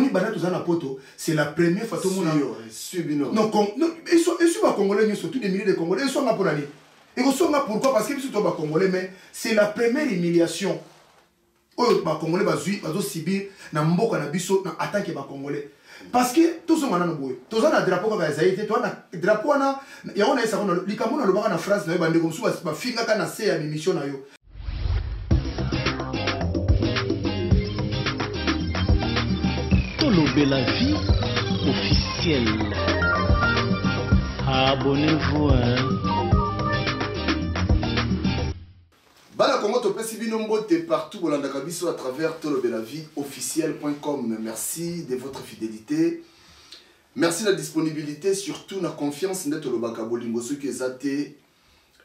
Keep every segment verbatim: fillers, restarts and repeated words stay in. On est banal tous en apoto. C'est la première fois tout le monde. Subino. Non, non. Ils sont, ils sont congolais, ils sont tous des milliers de Congolais. Ils sont là pour aller. Et ils sont là pourquoi? Parce qu'ils sont tous congolais, mais c'est la première humiliation. Oh, bah Congolais, bah Zui, bah Zosibir, na Mboko, na Bisso, na attaque bah Congolais. Parce que tous sont manana boy. Tous on a drapeau comme ça. Et toi, na drapeau na, y a on a ça qu'on a. L'Ikamu na le baga na France na y bande comme ça. Bah finga kana se à mission na yo. Tolobelavie officielle. Abonnez-vous. Bala Congo to pesi binombo te partout bolanda kabiso à travers tolobelavie officielle point com. Merci de votre fidélité. Merci de la disponibilité, surtout la confiance nde tolobaka bolingo soki ezate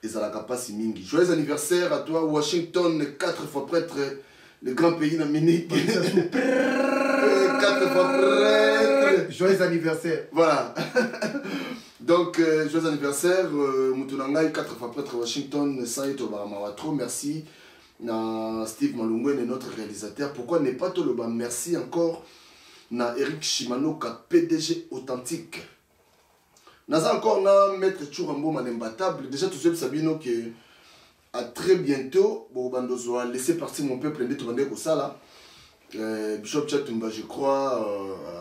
ezalaka pasi mingi. Joyeux anniversaire à toi Washington, quatre fois prêtre, le grand pays d'Amérique. Joyeux anniversaire. Voilà. Donc, euh, joyeux anniversaire. Moutounangai, quatre fois prêtre Washington, Saïd Obaramawatro. Merci à Steve Malungwen, notre réalisateur. Pourquoi n'est pas Toloba? Merci encore à Eric Shimanoka, P D G authentique. Naza encore na Maître Chourambo Manembatables. Déjà, tout seul Sabino que à très bientôt. Bon, Bandozoa, laissez partir mon peuple de Tobandé Kosala. Euh, Bishop Chatumba, je crois,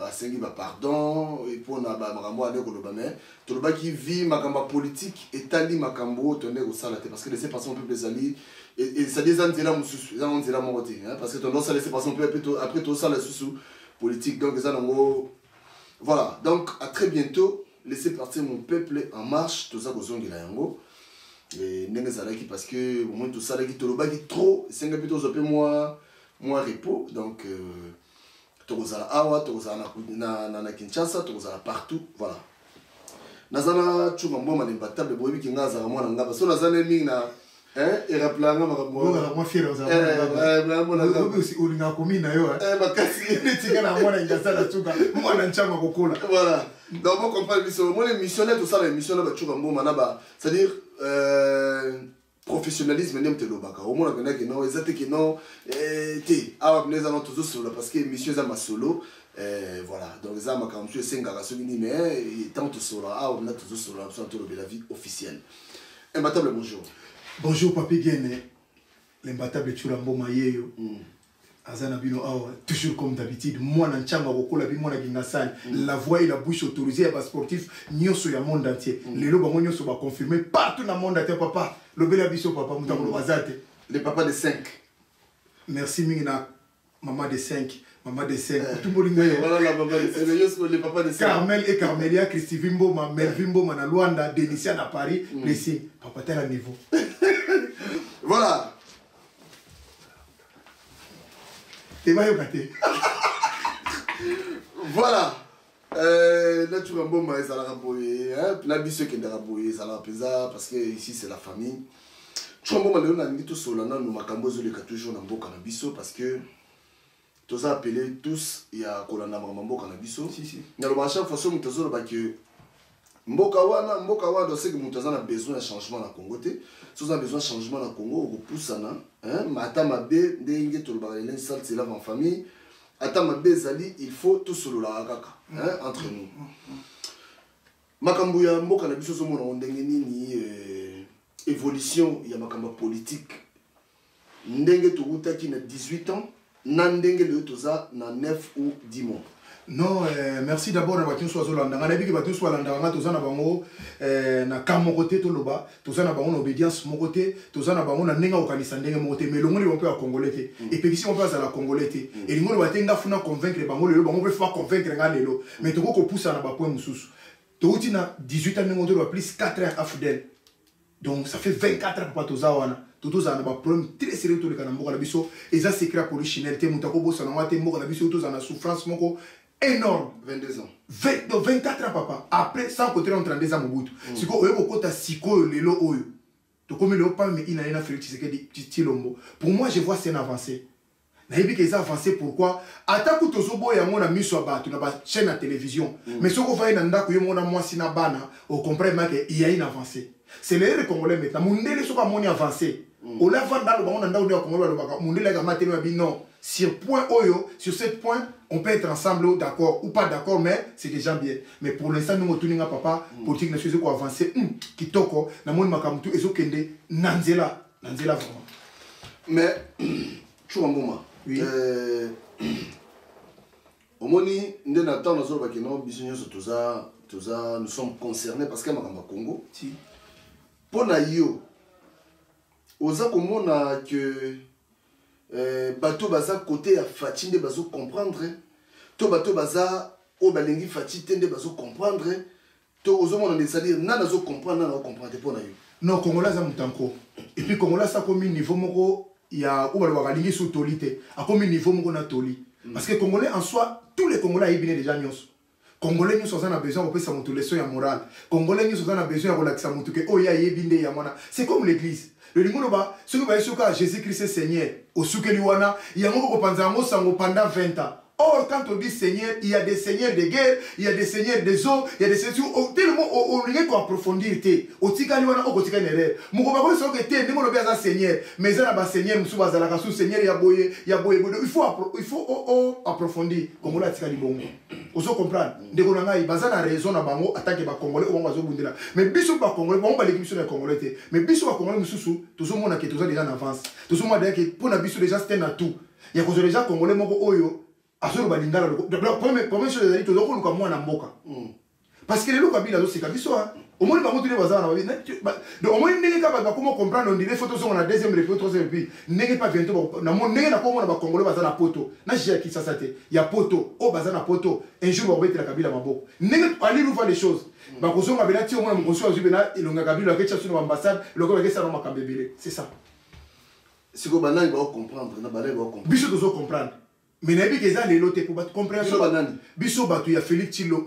euh, Asengi ba pardon, et pour on a Makambo avec Olobamé, Toloba qui vit Makamba politique, et Tali Makambo, tonner au salaté, parce que laisser passer un peu les alliés, et ça des antéla moussus, ça antéla moroté, parce que ton dos ça laisser passer un peu après tout ça la sous politique, donc ça n'en voilà, donc à très bientôt, laissez partir mon peuple en marche, tout ça aux ongles à Yango, et n'est parce que au moins tout ça là qui Toloba qui trop, c'est un peu trop, moi. Moi repos, donc Torozala Awa, Torozala na Kinshasa, Torozala partout, voilà. Nazana Tchourambo Manimbatable, Bobi Kinazara Mwananga, parce que Nazana Mina, hein, et Raplanga Maramoua, moi fier aux Américains. Eh, Maramoua aussi, Olina Komina, eh, Bakassi, Tigana Mwananga, Tuka, Mwanancha Marokola. Voilà. Donc, on comprend les missionnaires, tout ça, les missionnaires de Tchourambo Manaba, c'est-à-dire, euh. professionnalisme n'aime te l'obaka au moins on a que non exact que non t'es ah mais les allons tous solo parce que monsieur Zama solo voilà donc les amas quand monsieur Senga Rassouni mais tant tout solo ah on a tous solo absent Tolobelavie officielle. Imbattable bonjour bonjour papi Guéné l'imbattable Tchourambo Mayeyo Azanabino ah toujours comme d'habitude moi n'enchama rokola bi moi na ginasani la voix et la bouche autorisée à sportif nyoso ya monde entier les loba nyoso va confirmer partout dans monde entier papa le bel abisso papa mutambo bazate le papa de cinq merci mingina maman de cinq maman de cinq tout le monde voilà la maman le papa de cinq Carmel et Carmelia Christy Vimbo ma Melvimbo mana Luanda Denisia na Paris blessé papa tel à niveau voilà. Voilà. Là, tu vas bon, ils allaient rabouiller. Là, bien sûr qu'ils allaient rabouiller, ils allaient apaiser parce que ici c'est la famille. Tu vas bon, maintenant, on a dit tout cela, nous macambozons les toujours dans bon cannabiso parce que tous ça appelé tous il y a colonna bon cannabiso. Si si. Dans le marché, façon nous tous on va que Mbokawana, Mbokawana, on sait que nous tous on a besoin d'un changement dans le Congo. Tous on a besoin d'un changement dans le Congo, on repousse ça. Matamabe, Ndenge Tolobalélène, Sal, c'est là en famille. Atamabe, Zali, il faut tout solo la agaka, entre nous. Makambuya, Mokanabiso, Somona, Ndengeni, ni évolution, il y a Makamba politique. Ndenge Toguta qui n'a dix-huit ans, Nandenge de Toza, n'a neuf ou dix mois. Non, merci d'abord à Batun Soazolanda. On a vu que Batun Soazolanda, tous en avant, na Kamokote Toloba, tous en avant, obédience Mokote, tous en avant, Nenga Okanisandenge Mokote, mais le monde est un peu à Congolais. Et puis si on passe à la Congolais, et le monde va tenir à convaincre les Bangolais, on veut faire convaincre les Ganelais. Mais tu vois qu'on pousse à la Bapoua Moussous. Tu as dix-huit ans, on doit plus quatre ans à Fudel. Donc ça fait vingt-quatre ans pour Batun Soazolanda. Tout ça, on a un problème très sérieux autour de Kanambo Kanabiso. Et ça, c'est créé pour les Chinels, Moutakobo, Sanamate, Mokanabiso, tout ça, on a souffrance, Moko. Énorme. vingt-deux ans. vingt-quatre ans, papa. Après, sans côté, on trente-deux ans, mon bout. Si vous avez un côté, si vous avez un côté, si vous avez un côté, il y a un Félix Tshisekedi. Pour moi, je vois que c'est une avancée. Je vois qu'ils ont avancé. Pourquoi? Attends que vous avez un ami sur la chaîne à télévision. Mais si vous avez un ami sur la chaîne, vous comprenez qu'il y a une avancée. C'est les Congolais maintenant. Mon délai sur la avancée. On l'a vendu dans le monde, on l'a vendu dans le monde, on l'a vendu dans le monde. sur point Oyo, sur ce point, on peut être ensemble d'accord ou pas d'accord, mais c'est déjà bien. Mais pour l'instant, nous retournons à papa, politique ne suffit pas avancer. Qui toko, na mon makamutu ezokende nanzela, nanzela vraiment. Mais tu vois moment. Oui. Au moment où nous attendons nos autres qui nous bisouillons sur tout ça, tout ça, nous sommes concernés parce que nous sommes au Congo. Si. Pour naio, osa comment na que bateau baza côté à Fatih ne bazo comprendre, to bateau baza au balengi Fatih tende bazo comprendre, to osa mon des salires na nazo comprendre na na comprendre pour naio. Non Congolais ça mutanko. Et puis Congolais ça comme niveau moko il y a au balengi sous tolité, à comme niveau moko na toli. Parce que les Congolais en soi, tous les Congolais ils viennent déjà nous. Congolais nous sommes en besoin de faire motivation et morale. Congolais nous sommes en besoin de relaxer mon truc. Oh ya yebinde ya mana. C'est comme l'Église. Le limono ba, ceux qui voient que Jésus-Christ est Seigneur, au soukeliwana, il y a beaucoup de panzamo sango pendant vingt ans. Or quand on dit Seigneur, il y a des seigneurs de guerre, il y a des seigneurs des eaux, il y a des seigneurs tellement on rien qu'on approfondir té. Au tikaliwana au tikanere. Mon papa dit que té, limono ba ça Seigneur, mais ça ba Seigneur, musu ba zalaka sous Seigneur ya boye, ya boye. Il faut il faut oh oh approfondir. Congolais tikali bongo. Vous comprenez? Il y a raison de attaquer les Congolais. Mais si les Congolais, on va l'équipe sur les Congolais. Mais si les Congolais, tout le monde a déjà en avance. Tout le monde a pour déjà c'est un atout. Il y a déjà les Congolais qui ont déjà la première chose, c'est que les Congolais ont déjà la parce que les gens qui ont déjà la au moins, ils vont dire que au moins, ils vont comprendre. On dirait photos sont la deuxième réponse, troisième puis n'est pas bientôt. N'a mon n'est pas comment on Congolais bazar la poto. N'a j'ai qui ça ça t'est. Il y a poto, au bazar la poto. Un jour, on va mettre la Kabila maboko. N'est pas aller nous voir les choses. Bah, quand on a bien tiré, on a montré à Zubena et on a Kabila la question sur l'ambassade. Le gars qui s'en va cambrioler, c'est ça. C'est que banal, il va comprendre. Na banal, il va comprendre. Bichot doit comprendre. Mais n'importe qui a les lotés pour battre compréhension. Biso bateau, il y a Félix Tshilombo,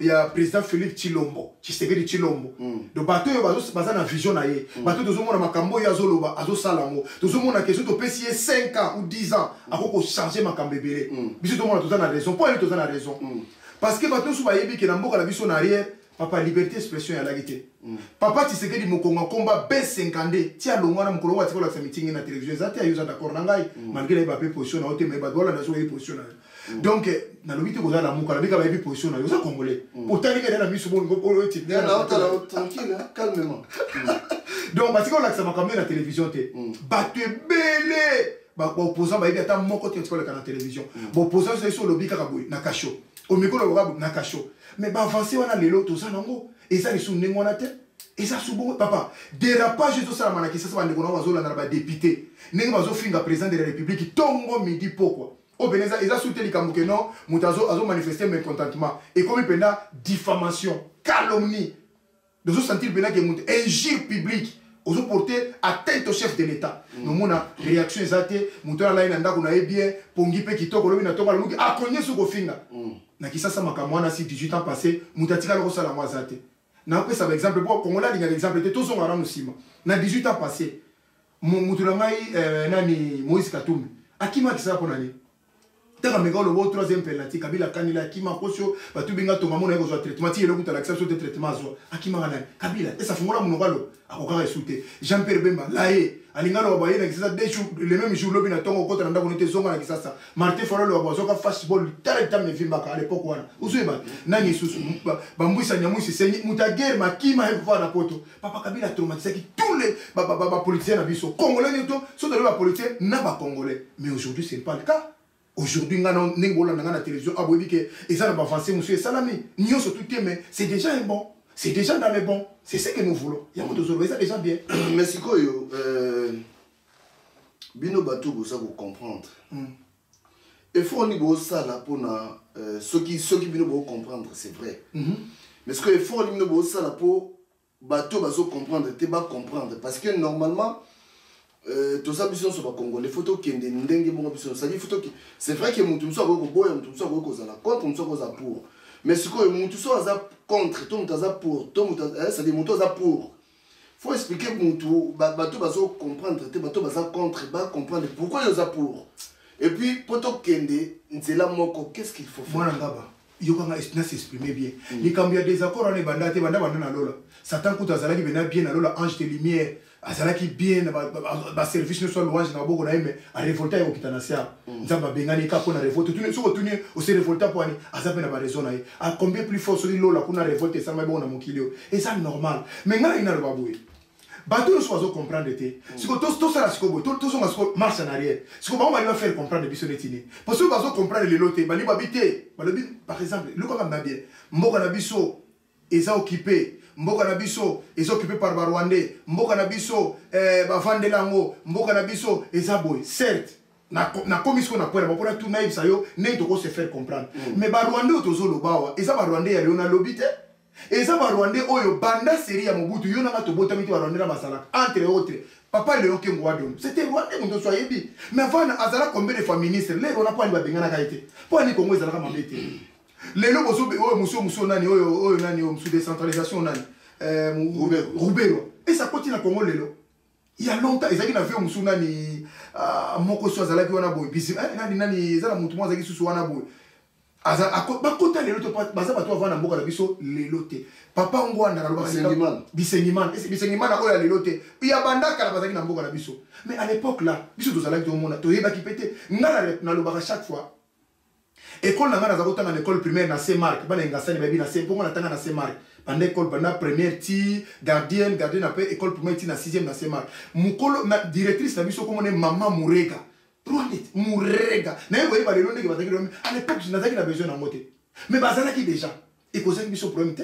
il y a président Félix Tshilombo, Tshisekedi Tshilombo. Le bateau, il y a basé dans vision naie. Bateau, tout le monde a Makambo, il y a Zoloba, Azo Salamo. Tout le monde a question de payer cinq ans ou dix ans avant qu'on change Makambébélé. Biso tout le monde a tout ça raison. Pourquoi tout ça raison? Parce que bateau sous baïbi qui n'amboka la vision arrière. Papa liberté expression et la vérité. Papa Tshisekedi Mokongo combat B cinquante tiens longwa na mukolo wa tikola meeting na télévision za tiens usa d'accord nangai malgré les babé position na ote mais badola na so e position na donc na lobité ko za na mukala bika babé position na usa congolais pourtant ni na miso bon ko o ti na na tranquille calmement donc parce que la ça makamé na télévision té batu belé ba opposant ba ida ta moko té tikola na télévision ba opposant c'est sur lobby kaka boy na kasho au micro lobby na kasho. Mais bah, avancer, on a les lots, tout ça, non, et ça, les souvenirs, on a tête. Et ça, sous bon, papa, dérapage, tout ça, on a qui ça, on a député, n'engbazo fin à président de la République, qui tombe midi pourquoi. Oh, ben, et ça, soutenu les Kamoukeno, Moutazo, a manifesté mécontentement. Et comme il pena, diffamation, calomnie, de se sentir bien que Mout, injure publique. Aux porter atteinte au chef de l'État. Nous avons une réaction exacte. Nous avons bien, Pongi qui toque, nous avons à connaître ce qu'on fait. Nous avons dix-huit ans passé, nous avons fait la moisate. Nous avons fait exemple, pour Congolais, il y a un exemple, tous sont en aussi. Nous avons dix-huit ans passé, nous avons Moise Katumbi. À qui m'a dit ça pour l'année? Tant que nous avons le troisième penalty, Kabila Kanila, qui m'a coché, tout le monde a eu un traitement, il a eu un accès sur le traitement. A qui m'a dit, Kabila, et ça fait moi, mon rôle, à quoi résulter. Jean-Pierre Bemba, là, à l'ingalo, il y a deux jours, le même jour, l'objet n'a pas encore été en train de se faire. Martin Farol, le boisson, le fastball, le targetam, le film, à l'époque, où est-ce que Nani, Bambou, Sanyamoui, c'est Moutaguer, ma qui m'a fait voir la poteau. Papa Kabila a traumatisé tous les politiciens à Bissot. Congolais, sont de la politique, n'a pas Congolais. Mais aujourd'hui, ce n'est pas le cas. Aujourd'hui, nous avons la télévision, ils ont avancé, monsieur Salami. Nous sommes tout mais c'est déjà un bon. C'est déjà dans les bons. C'est ce que nous voulons. Il y a déjà bien. Mais si vous vous comprendre. Il faut que ça pour ceux qui vous comprendre, c'est vrai. Mais ce qu'il faut que ça pour comprendre, tu vas comprendre. Parce que normalement, tout ça, c'est pas congolais. Les photos qui c'est vrai que nous sommes pour, nous sommes contre, nous sommes pour. Mais ce que nous sommes contre, nous sommes pour, c'est-à-dire nous sommes pour. Il faut expliquer que nous sommes comprendre, nous sommes contre, nous comprendre pourquoi nous sommes pour. Et puis, pour tout qu'est-ce qu'il faut faire? Yo kanga s'exprimer bien. Les cambiades des accords on est bandé, bandé, bandé na lola. Satan kuta zalaki bena bien na lola ange de lumière. azalaki bien ba service ne soit louange na boko na mais a révolter yo kitanasia nzamba bengani ka ko na révolte tu ne soko tu ne o se révolter pour ani azape na ba raison na a combien plus fort celui là qu'on a révolté ça mais bon na mokilio et ça normal mais ngana ina ba boue bateau soit zo comprendre té si ko to to ça si ko to to so ngasko marche en arrière si ko ba on va faire comprendre bisonetini parce que bazo comprendre les loté ba li ba bité ba lobi par exemple le ko na bien moko na biso eza occupé mboka na biso eza occupé par ba Rwandais mboka na biso eh ba vandelango mboka na biso eza boy certes na na komisko na pwera ba pona tout naïb ça yo ne to ko se faire comprendre mm. mais ba Rwandais tozo lobawa eza ba Rwandais ya leona lobite eza ba Rwandais oyo banda série ya mobutu yo na ka to botami ti ba Rwandais na basala entre autres papa le oke ngwadom c'était Rwandais mon to soyebi mais vana azala combien de familles ministres les on a pas ni ba bengana ka été pour ni Congo ezala ka mabete les lobos oh monsieur monsieur nani oh oh nani oh monsieur décentralisation nani Roubero et ça continue à Congo les lobos il y a longtemps ils avaient vu monsieur nani moko soit zala qui on a boy bisi nani nani zala montement zaki sous on a boy à côté les lobos pas ça va toi voir na moko la biso les lobos papa on voit na lobos bisengiman bisengiman bisengiman na oya les lobos il y a banda kala bazaki na moko la biso mais à l'époque là biso tous zala qui tout le monde toi il va qui péter na na lobos chaque fois. École n'a pas d'abord dans l'école primaire dans ces marques, pas n'engager les dans ces pourquoi on attend dans ces marques. Pendant l'école, pendant première ti, gardienne, gardienne après école primaire ti dans sixième dans ces marques. Mukolo ma directrice n'a vu sur comment est maman Murega. Prenez Murega. N'ayez voyez pas les longs qui vont dire à l'époque je n'avais pas besoin d'un moté. Mais bazana qui déjà. Et cause une mission problème.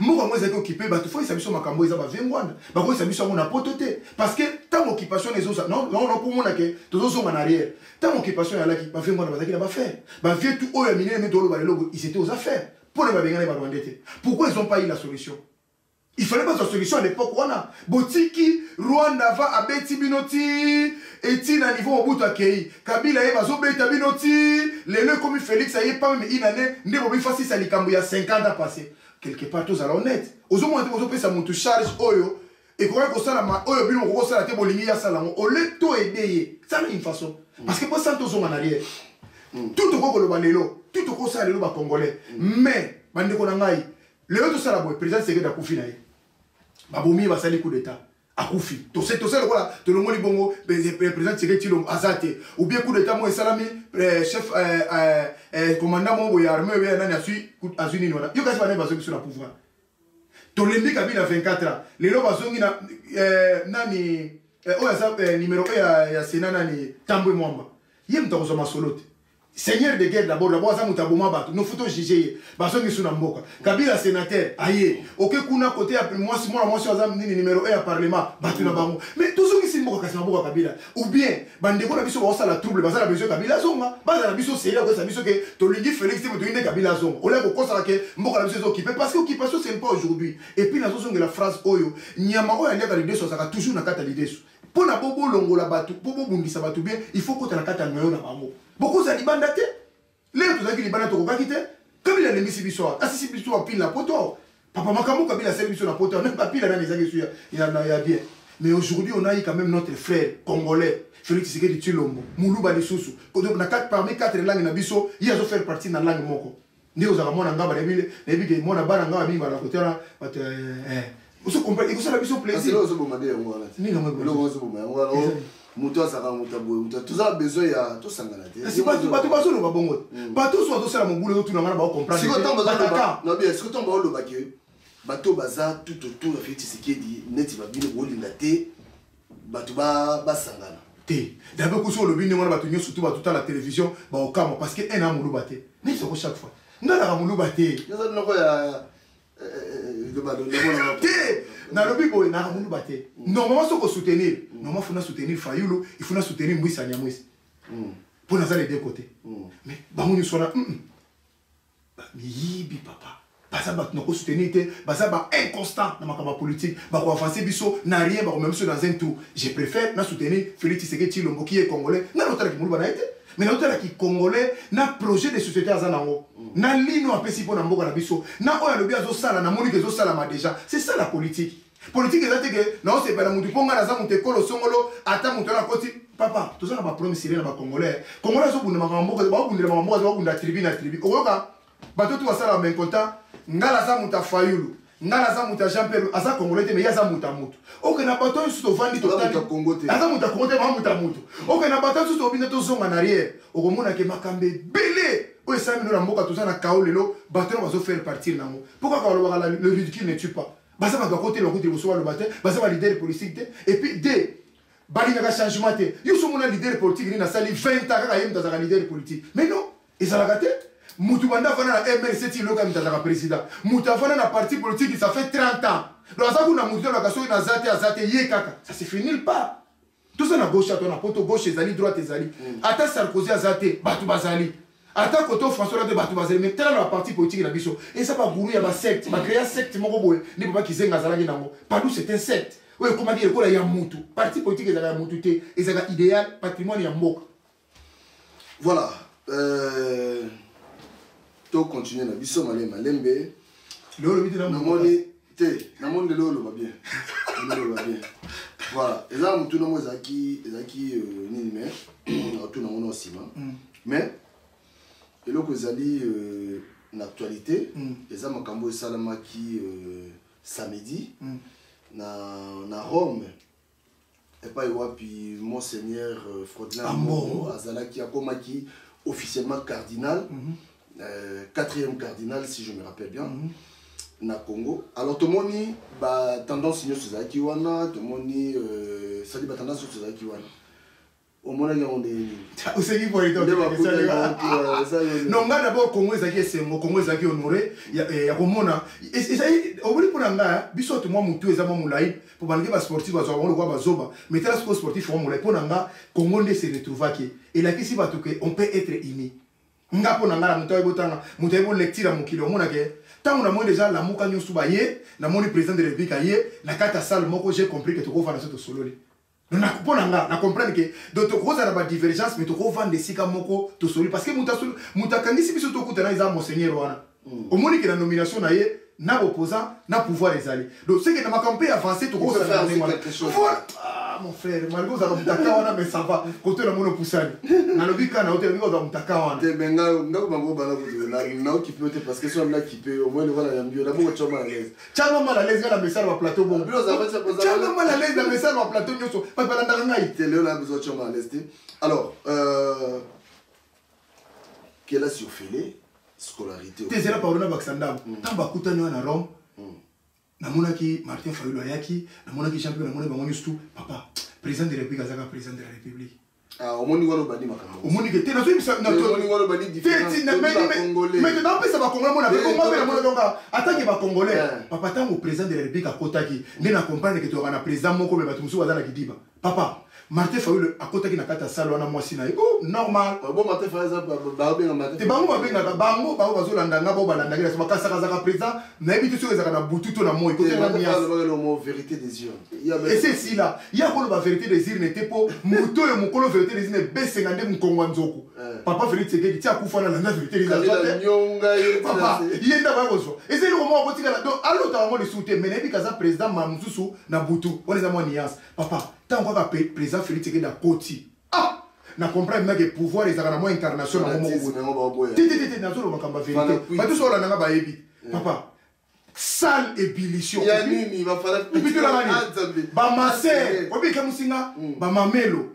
Moi moi j'ai occupé bah tout fois ils s'habillent makambo ils avaient vingt ans. Bah quoi ils s'habillent sur mon apototé parce que tant occupation les autres non non non pour moi là que tous sont en arrière. Tant occupation là qui bah vingt ans bah ça qui n'a pas fait. Bah vieux tout haut miné mais dans le bas les lobes ils étaient aux affaires. Pour les babengana ils vont endettés. Pourquoi ils ont pas eu la solution? Il fallait pas la solution à l'époque où on a Botiki Rwanda va à Beti Binoti et Tine à niveau au bout de Kei Kabila et Bazo Beta Binoti les leux comme Félix ça y est pas mais une année ne vont plus facile ça les cambo il y a cinquante ans passé. Quelque part tous à l'honnête. Aux hommes ont été ça monte charge oyo et quand on ça la ma oyo bien on rose la table ligne ya salon au lieu tout aider ça une façon parce que pour ça tous sont en arrière tout au congolais banelo tout au congolais le congolais mais bande ko nangai le tout ça la boy président c'est que d'akufi na babomi va sali coup d'état akufi to c'est to c'est voilà to le moni bongo président c'est que ti lo azate ou bien coup d'état moi salami chef commandant mon armée ouais nani a su azuni nona yo kasi baneba zo sur la pouvoir to lembi kabila vingt-quatre ans les lo bazongi na nani oya ça numéro un ya sena nani tambwe mwamba yem to zo masolote seigneur de guerre d'abord d'abord ça mutaboma bato no photo jige bazongi sur na mboka kabila sénateur aye oké kuna côté après moi si moi moi ça nini numéro un ya parlement bato na bango mais tozongi si mboka kasi mboka kabila ou bien bandeko na biso bosa la trouble bazala biso kabila zonga bazala biso c'est là que ça biso que to lingi Félix te mutuinde kabila zonga olé ko kosa que mboka la biso occupé parce que occupation c'est pas aujourd'hui et puis la zonga la phrase oyo nyama oyo ndeka les deux ça ka toujours na kata les deux pour na bobo longo la bato bobo bundisa bato bien il faut que ta kata noyo na bango. Beaucoup de gens les gens qui ont mais aujourd'hui, on a eu quand même notre frère congolais, Felix Tshisekedi Tshilombo, Moulouba de Soussou. Parmi quatre langues, il a fait partie de la langue moko. Il a fait partie de la langue Moutoua ça va moutoua boue moutoua tout ça besoin y a tout ça ganaté. Si pas tout pas tout pas tout le babongot. Pas tout soit tout ça la mongoule tout le monde va comprendre. Si quand on bazar non bien si quand on va le bagué, bateau bazar tout autour la fête c'est qui dit net il va bien rouler naté, bateau bas bas sangana. Té. D'abord qu'on soit le bien on va tenir surtout va tout à la télévision va au calme parce que un a moulou baté. Mais c'est chaque fois. Non la moulou baté. Nous allons quoi le bateau le bateau. Té. Nalobi boy na moulou baté. Normalement faut soutenir. Normalement il faut soutenir Fayoulou, il faut soutenir Mouissa Niamouis. Pour nous aller des côtés. Mais bangouni sona bah yibi papa. Baza bat noko soutenir té, baza ba inconstant dans ma campagne politique, ba ko avancer biso na rien ba même sur dans un tour. Je préfère na soutenir Félix Tshisekedi Tshilombo qui est congolais, na l'autre qui moulou ba na été. Mais l'autre qui congolais na projet de société azanango. Na lino apesi pona mboka na biso, na oya lobi azo sala na moni ke zo sala ma déjà. C'est ça la politique. Politique est que non c'est pas la moutou ponga la za mouté kolo songolo ata mouté na koti papa tout ça na ba promis sirena ba congolais congolais so bunda makambo ba bunda makambo ba bunda tribu na tribu oyoka ba to to sala ben konta ngala za mouta Fayoulou le ridicule ne tue pas. Le leader politique. Et puis, dès qu'il y a un changement, il y a un leader politique, il y a vingt ans, leader politique. Mais non, ils ont raté. Moutoubanda vana la M R C ti loka mitazaka président. Moutavana na parti politique ça fait trente ans. Lozaku na moutou na kaso na zate azate ye kaka. Ça se finit pas. Tout ça na gauche to na poto gauche ezali droite ezali. Ata Sarkozy azate batu bazali. Ata koto François de batu bazali mais tala na parti politique na biso. Et ça pas gourou ya ba secte, ba créer secte moko boye. Ni papa kizenga zalangi nango. Padou c'est un secte. Ouais comment dire ko la ya moutou. Parti politique ezaka moutou te ezaka idéal patrimoine ya mboka. Voilà. Euh To continue na biso malema lembe lolo bite na moni te na monde lolo ba bien lolo ba bien voilà et là mutu na mozaki ezaki nini mais tout na mona sima mais eloko ezali na actualité eza makambo salamaki samedi na na Rome et pas wapi monseigneur Frodlin Ambongo azalaki akomaki officiellement cardinal quatrième cardinal, si je me rappelle bien, na Congo. Alors, tout le monde a tendance à se faire. Tout le monde a tendance à se faire. Au moins, il y a un des. Vous savez quoi, il y a un des. Non, on a d'abord Congo et Semo, Congo et honoré. Il y a Romona. Et ça, au bout de la vie, tout le monde a un peu de pour que les sportifs soient en train de se faire. Mais les sportifs sont en train de se faire. Congo se retrouve. Et la question, c'est qu'on peut être unis. Nga pona ngala mutoyi botanga mutoyi bo lecture mukili omona ke tangu na moyo déjà la muka nyosu baye na moni président de république aye na kata salle moko j'ai compris que toko vana soto sololi na pona ngala na comprendre que d'autres causes na ba divergence mais toko vana de sika moko to sololi parce que mutasul mutakandisi biso toko tena iza monseigneur wana omoni que la nomination na ye na opposant na pouvoir ezali donc c'est que na makampe avancer toko ça na ngala voilà. Ah mon frère, malgré vous avez mutakawana mais ça va. Côté la mono poussane. Na lobika na hôtel vous avez mutakawana. Te benga ngako bango bala vous na na occupé te parce que soit là occupé au moins le voilà yambio d'abord que chama la l'aise. Chama mal à l'aise la message au plateau bon. Bilo ça va ça va. Chama mal à l'aise la message au plateau nyoso. Pas pas la ndanga ite le la besoin chama à l'aise. Alors euh qu'elle a surfélé scolarité. Te zela parona baksandam. Tamba kutani wana Rome. Namonaki Martin Fayulu ayaki, namonaki champion namone bango nyustu papa président de la République azaka président de la République. Ah omoni walo badi makambo. Omoni ke tena soyimisa na to omoni walo badi différent. Mais tu n'as pas ça ba congolais mona pe komba pe mona donga attaque ba congolais. Papa tango président de la République akotaki, ne na comprendre que tu as na président moko me batumsu wazala kidiba. Papa Martin Fayulu akotaki na kata sala wana mwasi na ye. Oh normal. Bon Martin Fayulu ba benga Martin. Te bango ba benga ka bango ba ba zolanda nga ba balanda ngira so makasa kaza ka président na ebitu so ezaka na bututo na moyi ko na mias. Vérité des urnes. Et c'est si là, il y a quoi la vérité des urnes n'était pas moto et mukolo vérité des urnes B cinquante mkongo nzoko. Papa Felix Tshisekedi ti akufana na na vérité des urnes. Papa, il est d'abord oso. Et c'est le moment où tika la donc allo ta moment de soutenir mais na bikaza président Mamzusu na butu. On les a nias. Papa tant qu'on va présent Félix Tshisekedi à côté. Ah, na comprendre même que pouvoir ils ont moins incarnation dans mon. Té té té na solo makamba vérité. Mais tout solo na ba yebi. Papa, sale ébullition. Il y a nini va falloir tout la manie. Ba masser, obi ka musinga, ba mamelo.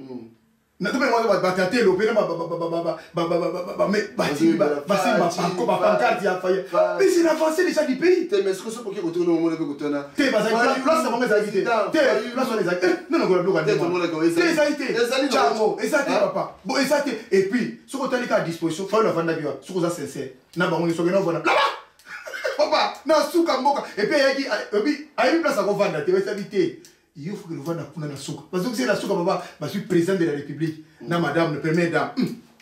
Na to moi ba batatelo, pe na ba ba ba ba ba ba ba mais ba ti ba ba ba ba pancarte ya faille. Mais c'est l'avancée déjà du pays. Mais est-ce que ça pour que retourner au monde avec Otona? Té ba ça place avant mes activités. Té place on les a. Non non, on doit dire. Les activités. Chamo, exactement papa. Bon exactement et puis ce qu'on t'a à disposition, faut le vendre bien. Ce qu'on a sincère. Na ba ngoni so gena vona. Papa, na suka mboka et puis yaki obi ayi place à vendre té activités. Il faut que nous venions à la souka. Parce que c'est la souka, papa, je suis président de la République. Na madame, le premier dame,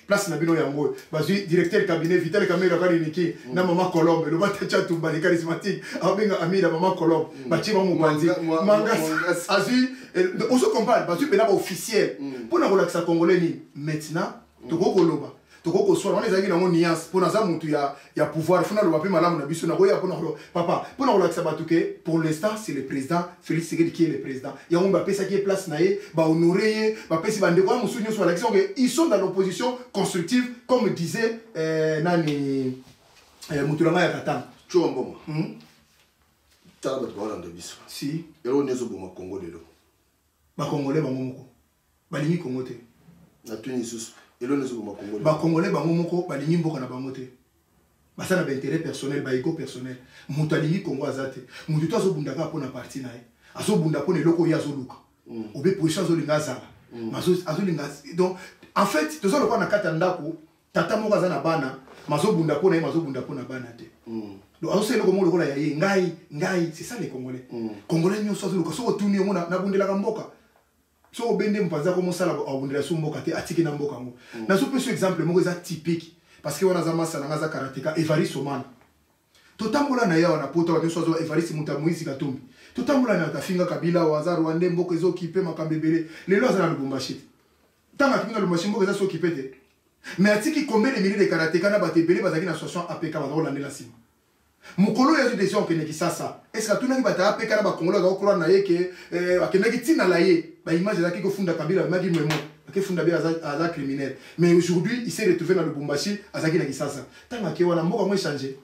place Nabino Yango. Je suis directeur cabinet, Vital Kamera Kaliniki. Na maman Colombe, le Batacha Tumba, les charismatiques. Abenga Ami, la maman Colombe. Bati Mamou Bandi. Mangas. Azu. On se compare, je suis pénal officiel. Pour nous relaxer à Congolais, maintenant, tu vas au Loba. Toko soir on les a dit dans mon nuance pour naza mutu ya ya pouvoir funa le papi madame na biso na koya pour na papa pour na relaxer batuke pour l'instant c'est le président Félix Tshisekedi qui est le président ya on ba pesa qui est place na ye ba honorer ba pesi ba ndeko musu nyo sur l'action que ils sont dans l'opposition constructive comme disait euh nani euh mutulanga ya katanga chombo tant de balles en devis. Si. Et on est au bon Congo de l'eau. Bah Congolais bah Momoko. Bah limi Congote. La Tunisie. Et on est au bon Congo. Bah Congolais bah Momoko. Bah limi Mboka na Bangote. Bah ça n'a intérêt personnel, bah égo personnel. Montalimi Congo azate. Montuto aso bundaka pour na partie nae. Aso bundaka pour ne loko yaso luka. Obé pour changer le Gaza. Aso aso le Gaza. Donc en fait, tout ça le quoi na katanda ko. Tata Mboka zana bana. Mazo bunda pona et mazo bunda pona banate. Donc on sait le comment le voilà y est. Ngai, ngai, c'est ça les Congolais. Congolais nous sommes tous au tournoi on a na bundela gamboka. So au bende m'paza comment ça la bundela somboka te atiki na mboka ngo. Na so petit exemple moi c'est typique parce que on a zama sana ngaza karateka Evariste Omana. Totambola na ya on a poto on soit Evariste Moise Katumbi. Totambola na kafinga kabila waza Rwanda mboka ezo kipe makambebele les lois na Lubumbashi. Tanga kinga Lubumbashi mboka ezo kipe te. Mais à ce qui combien de milliers de karatéka na batebele bazaki na association A P K bazako landela sima. Mukolo yazo des gens keneki sasa. Est-ce que tout na bata A P K na ba Congolais bazako kula na ye ke akeneki tina la ye ba image zaki ko funda kabila magi mwemo. Ke funda bia aza criminel. Mais aujourd'hui, il s'est retrouvé dans le Lubumbashi azaki na kisasa. Tanga ke wana mboka mwe changer.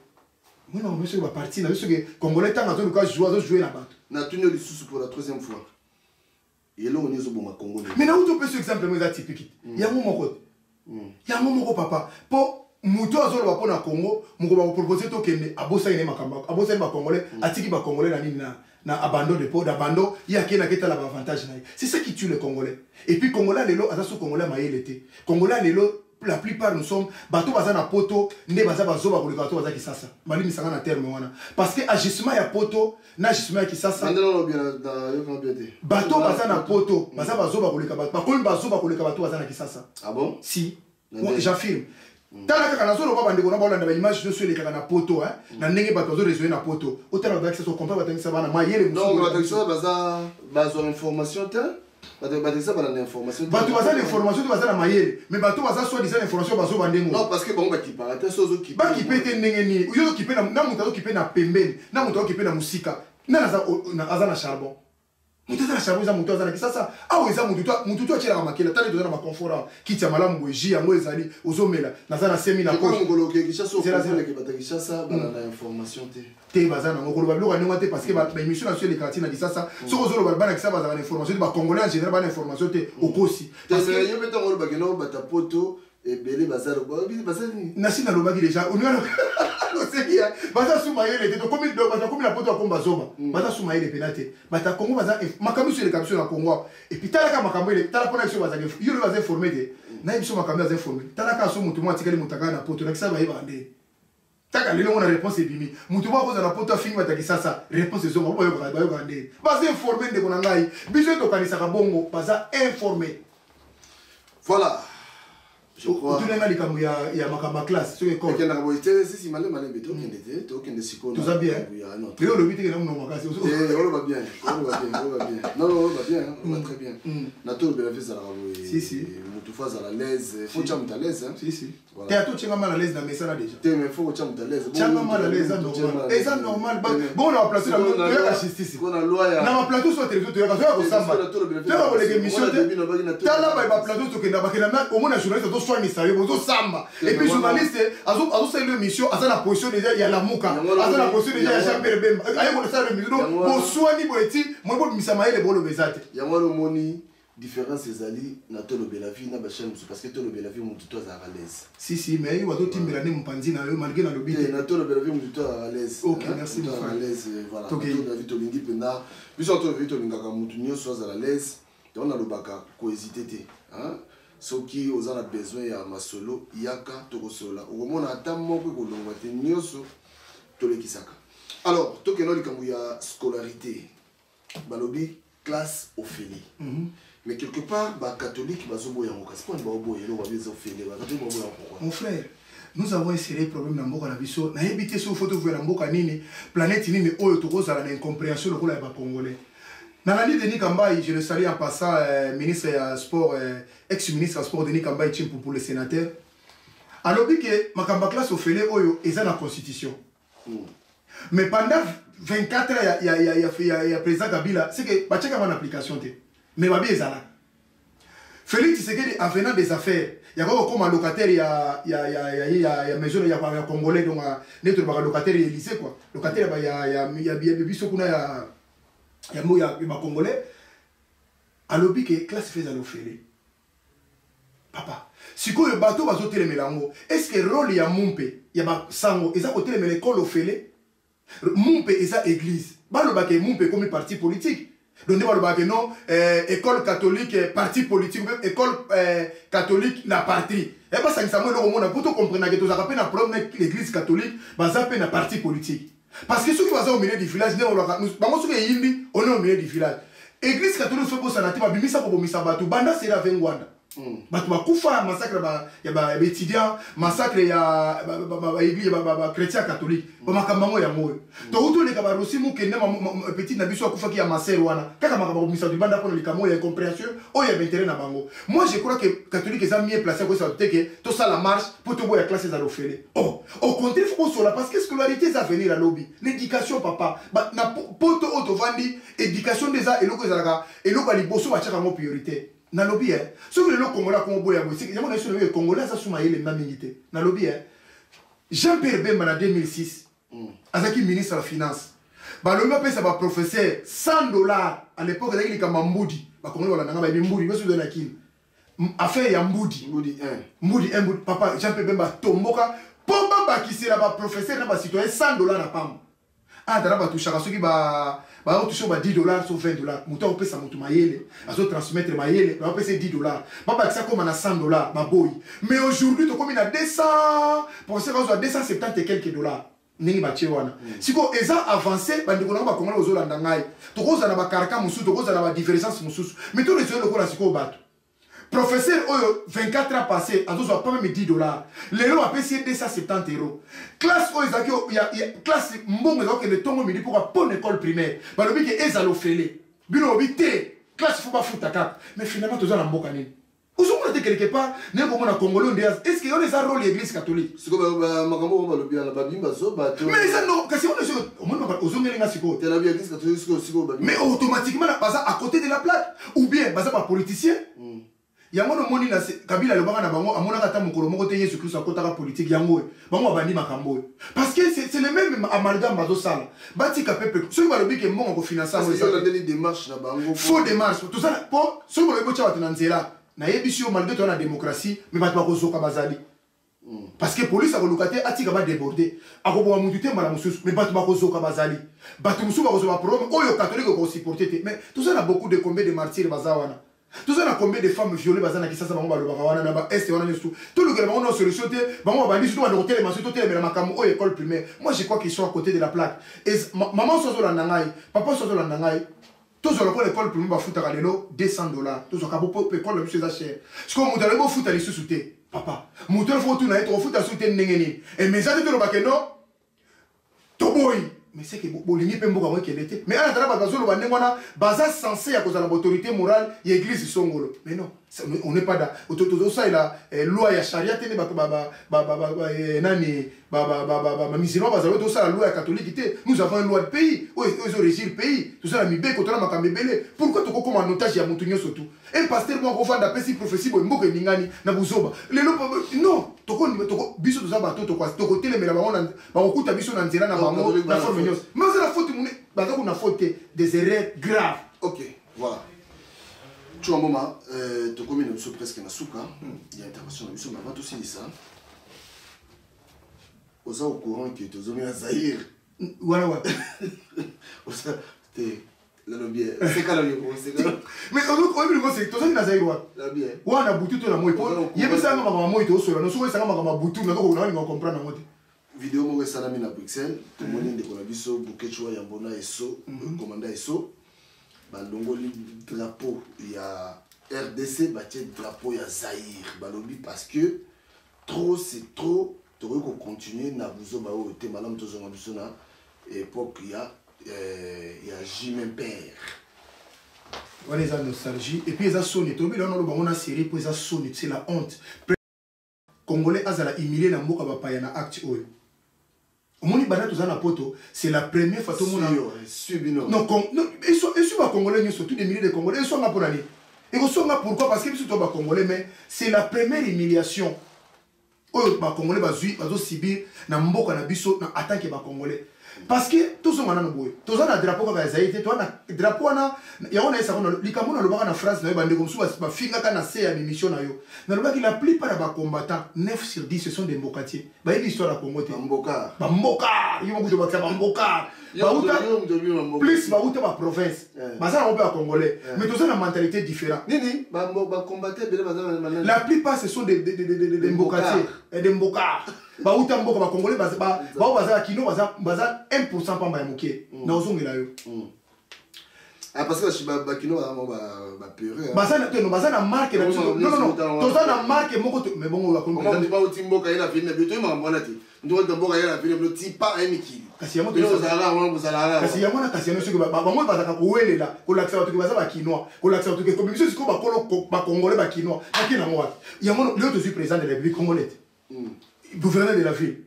Moi na monsieur ba parti na monsieur ke Congolais tanga zo luka jouer zo jouer na bato. Na tunyo lisusu pour la troisième fois. Yelo onyezo boma Congolais. Mais na uto pe ce exemple moi za typique. Ya mo moko. Il y a un moment papa, pour Mouto Azol va prendre Congo, Mouto va proposer tout qu'il a bossé une macamba, a bossé une macongolais, a tiki macongolais dans une na abandon de peau, d'abandon, il y a qui n'a qu'être l'avantage naï. C'est ça qui tue les Congolais. Et puis Congolais les lots, à ça sous Congolais maillé l'été. Congolais les lots, la plupart nous sommes bateau basé na poto, ne basé bazo ba kuligato basé qui sassa. Mali misanga na terre moana. Parce que agissement ya poto, n'agissement qui sassa. Bateau basé na poto, basé bazo ba kuligato, par contre bazo ba kuligato basé na qui sassa. Ah bon? Si. J'affirme. Tant que les gens ne pas l'image de ceux qui sont poto, ils ne pas résoudre la poto. Autant que ça soit comparé à ça, va mailler. Non, mais ça, c'est une information. Bah tu ça bah l'information. Bah tu vas à l'information tu vas à la maille. Mais bah tu vas à soit disant l'information bah tu vas vendre. Non parce que bon bah qui parle attention aux qui. Bah qui peut être n'engeni. Ou yo qui peut na na mutalo qui peut na pemben. Na mutalo qui peut na musika. Na na za na za na charbon. Mutalo na charbon za mutalo za na kisa ça. Ah oui za mututo mututo achira kamakela. Tani tu na makonfora. Kiti amala mboji yango ezali ozomela. Na za na semi na ko. Ngolo ke kisa so. Zela zela ke bata kisa ça bah na information te. Te bazana na ngolo bablo ka nyote parce que ba émission na sur les quartiers na kisa ça. So ozolo ba na kisa bazana information ba Congolais en général ba information te okosi. Parce que yo beto ngolo ba keno ba tapoto et belé bazalo ba bazali. Na si na lobaki déjà on ngolo. Osekia baza soumaye les to komi do baza komi na poto akomba zoba. Baza soumaye les penalty. Ba ta Congo baza makambi sur les captions na Congo. Et puis talaka makambi les talaka na sur baza yo le baza informé de. Na ibiso makambi baza informé. Talaka so mutu mo atikali mutaka na poto na kisa ba yeba ande. Taka lelo on a réponse bimi. Mutu ba koza na poto fini ba takisa ça. Réponse zo ba yo ba yo ande. Baza informé de kona ngai. Biso to kanisa ka bongo baza informé. Voilà. Je crois. Tu n'as pas dit qu'il y a il y a ma classe, tu es con. Tu n'as pas été si si malin malin béton qu'il était, toi qui ne s'y connais. Tout va bien. Non. Tu es le but que nous nous magasins. Eh, on va bien. On va bien, on va bien. Non, on va bien, on va très bien. Na Tolobelavie ça va. Si si. Mutu fa za la l'aise, faut que tu à l'aise hein. Si si. Tu as tout tu es mal à l'aise dans mes ça là déjà. Tu mais faut que tu à l'aise. Tu es mal à l'aise normal. Et ça normal. Bon, on va placer la justice. On a loi. Na ma plateau sur télévision, tu vas faire ça. Tu vas voler les missions. Tu as là ba plateau tu que na ba que na au moins journaliste et puis journaliste c'est le mission à la position déjà il y a la mouka à la position déjà il y a Jean-Pierre Bemba ayo on ça le mission pour soigner boeti moi pour misamaye le bolo bezate yango le moni différence ezali na Tolobelavie na ba chaîne parce que Tolobelavie mon tuto za ralaise si si mais yo tout timberane mpanzi na yo malgré na lobite na Tolobelavie mon tuto za ralaise OK merci mon frère voilà Tolobelavie to lingi penda biso Tolobelavie to linga ka mutu nyo so za ralaise on a le baka ko hésiter hein. Ceux qui ont besoin de ma solo, il y a un solo. On a alors, tout y a scolarité, balobi classe Ophélie. Mais quelque part, les catholiques sont mon frère, nous avons essayé le problème dans la vie. Nous avons évité ce photo de la planète, mais nous avons une compréhension de la Congolais. Nanani Denis Kambaï, je le salue en passant, euh, ministre à sport, euh, ex-ministre à sport Denis Kambaï, pour, pour le sénateur. Alors, que Makamba classe au Félé, il y a la constitution. Mm. Mais pendant vingt-quatre ans, il y a, y a, y a, y a, y a président Kabila, c'est que il y a une application. Mais il y a là. Félix Tshisekedi, en venant des affaires, Il y a un locataire, il y a une maison, il y a un Congolais, donc il y a un locataire élysée, quoi. Locataire, il y a il y a un Congolais. À l'objet que classe fait à l'offrir. Papa, si quoi le bateau va sauter les mélango, est-ce que rôle il y a Moumpe, il y a Sango, ils ont côté les mélancoles offrir. Moumpe, ils ont église. Bah le bac est Moumpe comme parti politique. Donc, non, euh, école catholique, parti politique, même école euh, catholique, la partie. Et bien, ça, ça, moi, on pour tout comprendre que tout ça, on a problème avec l'église catholique, bah, ça, on a parti politique. Parce que ceux qui vont au milieu du village, nous, on est au milieu du village. Église catholique, on a dit, on a dit, on a dit, on a dit, on a dit, Bakoufa, massacre des étudiants, massacre des chrétiens catholiques. Il y a des morts. Donc, il y a aussi des petits nabis qui ont massé. Quand on a des bandes, il y a des compréhensions, il y a des intérêts. Moi, je crois que les catholiques ont mis placé tout ça la marche pour tout la classe à l'offrir. Oh, au contraire, il faut cela parce que scolarité va venir à l'objet. L'éducation, papa, pour tout l'éducation des arts et l'autre, et l'autre, il faut que priorité. Dans le lobby, ceux qui sont congolais, les Congolais sont les mêmes unités. Dans le lobby, Jean-Pierre Bemba en deux mille six, Azaki ministre de la Finance, le M P ça va professer cent dollars à l'époque, il y a Mboudi. Les Congolais ont dit Mboudi, mais c'est de la Kim. Affaire ya Mboudi. Mboudi un Mboudi, papa, Jean-Pierre Bemba tomboka, Pomba qui sera va professer dans la citoyenne cent dollars à Pam. Ah, tu as touché à ceux qui ont touché dix dollars sur vingt dollars. Ils ont touché à Moutomaïele, ils ont transmettre Maïele, ils ont touché dix dollars. Ils ont touché à cent dollars, ma boy. Mais aujourd'hui, tu as deux cents, pour ça, tu as deux cent soixante-dix et quelques dollars. Si vous avez avancé, vous avez avancé, vous avez avancé, vous avez avancé, vous avez avancé, divergence, mais tout le monde est en train de professeur, vingt-quatre ans passés, à tous, pas même dix dollars. Les gens ont payé deux cent soixante-dix euros. Classe, il y a classe, il y a midi pour l'école primaire. Ils ont dit qu'ils allaient faire. Ils ont dit classe, il ne faut pas foutre ta carte. Mais finalement, tout ça, ils ont dit. Vous avez quelque part, vous avez dit Congolais, est-ce qu'ils ont un rôle l'église catholique? Mais ils ont dit que mais automatiquement, à côté de la plaque, ou bien, ils sont politiciens. Yango no moni na kabila le banga na bango amona kata mokolo moko te Yesu Christ akota ka politique yango bango abandi makambo parce que c'est le même amalgame bazo sala batika peuple ceux ba lobi ke mbongo ko financer ça des démarches na bango faux démarches tout ça pour ceux ba lobi tcha na nzela na yebisi yo malgré ton démocratie mais ba ko zoka bazali parce que police a kolukate atika ba déborder akobo ba mutu te mala mususu mais ba ko zoka bazali ba mususu ba ko zoka problème oyo catholique ko supporter mais tout ça a beaucoup de combien de martyrs bazawana. Tout ça, combien de femmes violées, qui sont en train de se faire, tout le gouvernement a solution, les écoles primaires. Moi, je crois qu'ils sont à côté de la plaque. Et maman, soit la nangaï, papa, soit la nangaï, tous les écoles primaires foutent à deux cents dollars. Tous les écoles primaires cher. Ce qu'on m'a dit, foutre à l'issue sous tes. Papa, mon faut tout n'être au foot à sous tes n'engeni. Et mes amis, tu non, Toboy. Mais c'est que Bolini peut me dire était. Mais à la base, on est censé à cause de l'autorité morale, l'église songolo. Mais non, on n'est pas là. Tout ça, il a loi et charia, il y a des musulmans, tout ça, la loi catholique. Nous avons une loi de pays, où ils régissent le pays. Tout ça, la mibé, quand on a mibélé. Pourquoi tu as un otage à Moutounio surtout? Et pasteur, moi, on va d'appeler si prophétie, pour Moko et Ningani, Nabuzoba. Non! Biso tout ça bateau tout quoi tout côté les mélabango na baoku ta biso na nzela na bango na forme nyos mais c'est la faute mune bazaku na faute des erreurs graves. OK, voilà tu en moment euh to commune biso presque na souka il y a intervention na biso na va tout signer ça osa au courant que tu zomi na Zaïre voilà ouais osa te la lobie c'est quand même bon c'est quand mais on nous on nous c'est tout ça na Zaïre la bien wa na butu to na moi il y a ça ma maman ito solo na so ça ma maman butu na ko na ni comprendre mot vidéo mo ça na mi na Bruxelles to moni de ko na biso buketwa ya mbona eso commanda eso ba longoli drapeau ya R D C ba tie drapeau ya Zaïre ba lobby parce que trop c'est trop to ko continuer na buzo ba o te malam to zo na biso na époque ya il y a Jimé Père. Voilà les nostalgie. Et puis ils ont sonné. Tout le monde on a serré pour ils ont sonné. C'est la honte. Congolais azala humilié na mboka bapa ya na acte oyo. Omoni bana tous na poto. C'est la première fois tout le monde. Non non. Ils sont ils sont pas congolais. Ils sont tous des milliers de Congolais. Ils sont là pour aller. Et pourquoi? Parce que les Congolais, mais c'est la première humiliation. Les Congolais vont subir l'attaque des Congolais. Parce que tout ce qu'on a dit, tout ce qu'on a dit, tout ce qu'on a dit, tout ce qu'on a dit, tout ce qu'on a dit, tout ce qu'on a dit, tout ce qu'on a dit, tout ce qu'on a dit, tout ce qu'on a dit, la plupart des combattants, neuf sur dix, ce sont des Mbokatiers. Il y a une histoire à Congo. Mbokar. Mbokar. Il y a beaucoup de Mbokar. Plus, bah, où t'es ma province. Bah, ça, on peut à Congolais. Mais tout ça, la mentalité différente. Nini, bah, bah, combattre, bah, bah, bah, bah, la plupart, ce sont des, des, des, des, des, des Mbokatiers. Et des Mbokars. Bah, où t'es un Mbokar, bah, Congolais, bah, bah, bah, bah, bah, Kino, bah, bah, un pour cent pas mal, moqué. Non, on est là, eux. Ah, parce que là, je suis bah, Kino, bah, bah, purée. Bah, ça, non, bah, ça, la marque, non, non, non, tout ça, la marque, mon côté. Mais bon, on va comprendre. On dit pas où t'es Mbokar, il a fini, mais toi, moi, là, t'es. Nous, on Mbokar, il a fini, mais t'es pas un Miki. Kasi yamu tuzo zala wangu zala wangu. Kasi yamu na kasi yamu sio kwa babamu baza kakuwele la kulaksa watu kwa baza kinoa kulaksa watu kwa communication sio kwa kolo ba Congolais ba kinoa lakini na moja yamu leo tu suis président de la République congolaise gouverneur de la ville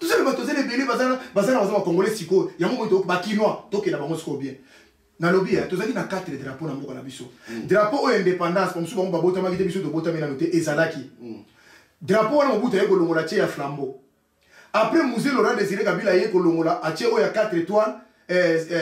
tu sais le bateau c'est le bélier baza baza na baza Congolais siko yamu moja ba kinoa toke na bamu siko bien na lobby tu sais na quatre drapeaux na mboka na biso drapeau indépendance comme souvent ba botama kiti biso de botama na note ezalaki drapeau na mbuto yego longolache ya flambeau. Après, Mouzé Laurent Désiré Kabila yé kolongola, aché oya quatre étoiles,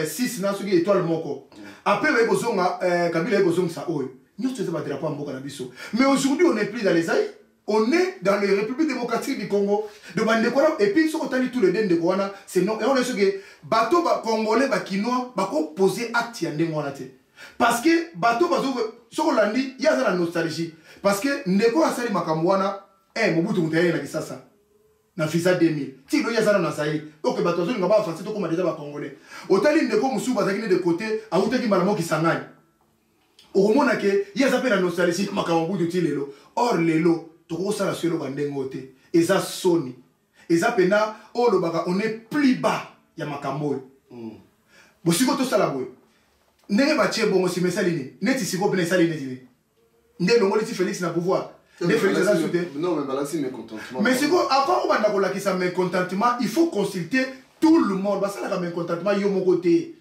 six na soki étoiles moko. Après, yé kozonga Kabila yé kozonga sa oyo. Nous faisons pas drapeau mboka na biso. Mais aujourd'hui, on n'est plus dans les Aïe, on est dans les Républiques démocratiques du Congo. De bande de et puis sur autant tout le den de Kouana, c'est non. Et on est sur que bateau ba congolais ba kinois ba ko poser acte ya ndemwanate. Parce que bateau ba sur Hollandi, il y a la nostalgie. Parce que ndeko asali makamwana, eh mobutu mutayé na kisasa. Dans visa deux mille. Si le Yazara n'a saï, ok, bateau, on n'a pas français, on a déjà congolais. Autant il ne comme sous Bazakine de côté, à outre qui malamon qui s'en aille. Au moment que Yazapé la nostalgie, Makamou du Tilelo. Or, l'élo, Toro Salasio Gandengote, et ça sonne. Et ça pena, oh le baga, on est plus bas, Yamakamou. Bossigoto Salaboué. N'est pas tché bon, si Messalini, n'est ici pour Benessalini. N'est le mot de Félix n'a pouvoir. Mais c'est quoi, avant on va dire mécontentement, il faut consulter tout le monde. Parce que là, mécontentement, il y a mon côté.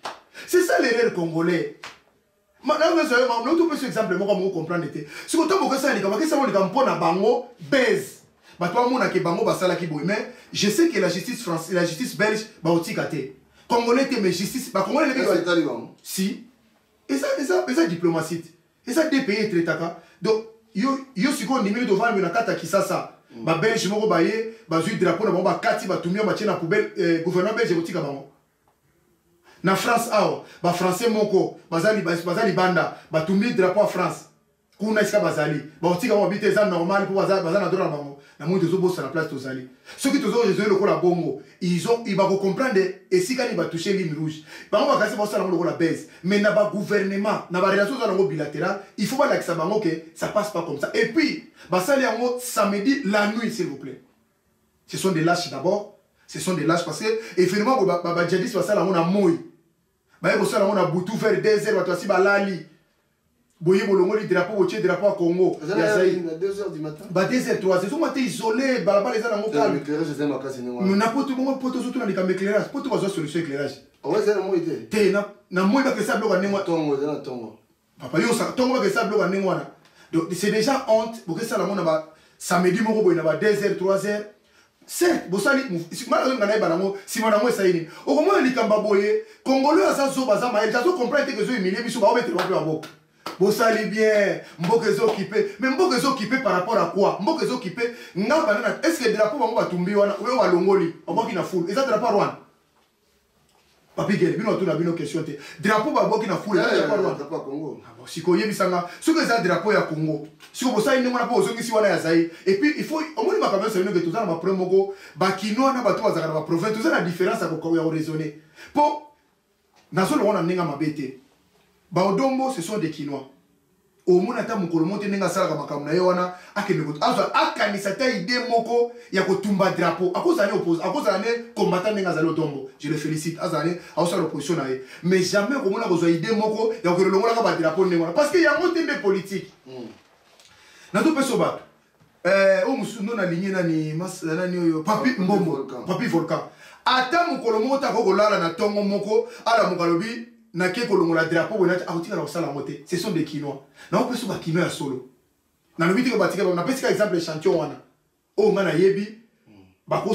C'est ça l'erreur congolais. Maintenant, nous avons exemple, moi, comment comprendre. Si vous avez ça, vous avez ça, vous avez ça, vous avez ça, vous avez ça, vous avez ça, vous avez ça, je sais que la justice française, la justice belge, bah aussi gâté. Congolais, mais justice, bah congolais, si. Et ça, et ça, et ça diplomatie. Et ça, des pays très taka. Donc yo yo siko ndimeli to vana nakata kisasa ba belge moko baye bazui drapeau na ba kati batumia machi na poubelle gouverneur belge botika bango na France awo ba français moko bazali bazali banda batumia drapeau à France kuna iska bazali ba botika ba bité za normal pour bazali bazana droit na bango na moto zo bossa na place tozali ceux qui tozo jésus le kola bongo ils ont ils va comprendre et si quand il va toucher ligne rouge bango ba kasi bossa na bango la baisse mais na ba gouvernement na ba relation za bango bilatéral il faut pas la kisa bango que ça passe pas comme ça et puis basali yango samedi la nuit s'il vous plaît ce sont des lâches d'abord ce sont des lâches parce que évidemment ba ba jadis basali yango na moyi ba bossa na bango na butu vers deux heures ba tosi ba lali boye bolongo li drapeau otie drapeau à Congo à deux heures du matin ba deux heures trois c'est matin isolé ba ba les ala ngoka l'éclairage c'est ma place non nous n'importe comment poto surtout dans les cam éclairage poto besoin solution éclairage ouais c'est la moyenne té na na moyenne que ça bloque en moi tongo na tongo papa yo ça tongo que ça bloque en moi donc c'est déjà honte pour que ça la mona ba samedi moko boye na ba deux heures trois heures certes bosali malgré ngana ba lango si mona moi ça yini au comment likamba boye congolais ça zo baza maël ça zo comprendre que zo humilier biso ba o mettre ba boko Bosali bien, Mbokezo occupé. Mais Mbokezo occupé par rapport à quoi? Mbokezo occupé. Est-ce que le drapeau va tomber ou à Longoli? On voit qu'il a foule. Et ça, drapeau à Rwanda. Papi Guerre, il y a une question. Drapeau va boire qu'il a foule. Il y a un drapeau à Congo. Si vous avez un drapeau à Congo, si vous avez un drapeau à Congo, et puis il faut. Au moins, il y a un peu de temps après Mogo. Bakino, on a battu à Zagara, province. Tout ça, la différence à Congo, il y a raisonné. Pour. Dans ce moment, on a un ma bête. Baodombo, ce sont des Kinois. Au moins, à ta moukolmonte, n'enga salga makamna yoana, à quel niveau? Alors, à Kanisata, idée moko, yako tumba drapeau. À cause d'un oppose, à cause d'un combattant n'enga zalo dombo. Je le félicite, à Zane, à cause de l'opposition. Mais jamais, au moins, à cause d'idée moko, yako le longa la drapeau n'enga. Parce qu'il y a un monté de politique. Nato Pesoba, on moussou non aligné nani, mas, nani, papi mbombo, papi volcan. À ta moukolmonte, à Kogolala, na tongo moko, à la moukalobi. ce sont des Kinois. On peut se faire Kinois solo. On a pris exemple les champions. On a yebi, on